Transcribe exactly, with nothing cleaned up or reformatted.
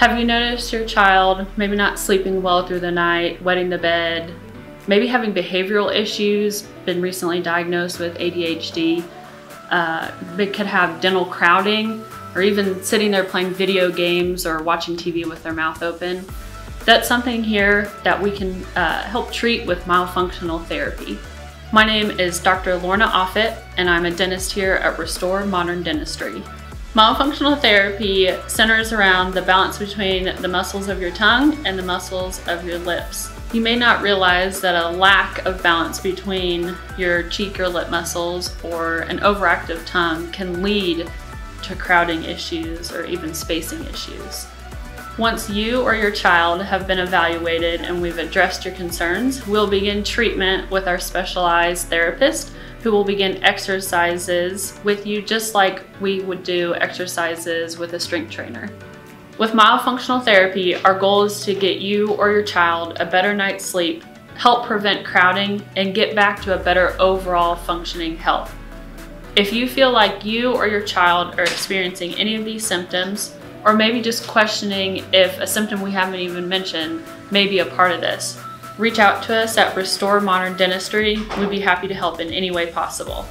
Have you noticed your child maybe not sleeping well through the night, wetting the bed, maybe having behavioral issues, been recently diagnosed with A D H D? Uh, they could have dental crowding or even sitting there playing video games or watching T V with their mouth open. That's something here that we can uh, help treat with myofunctional therapy. My name is Doctor Lorna Offutt, and I'm a dentist here at Restore Modern Dentistry. Myofunctional therapy centers around the balance between the muscles of your tongue and the muscles of your lips. You may not realize that a lack of balance between your cheek or lip muscles or an overactive tongue can lead to crowding issues or even spacing issues. Once you or your child have been evaluated and we've addressed your concerns, we'll begin treatment with our specialized therapist who will begin exercises with you just like we would do exercises with a strength trainer. With myofunctional therapy, our goal is to get you or your child a better night's sleep, help prevent crowding, and get back to a better overall functioning health. If you feel like you or your child are experiencing any of these symptoms, or maybe just questioning if a symptom we haven't even mentioned may be a part of this, reach out to us at Restore Modern Dentistry. We'd be happy to help in any way possible.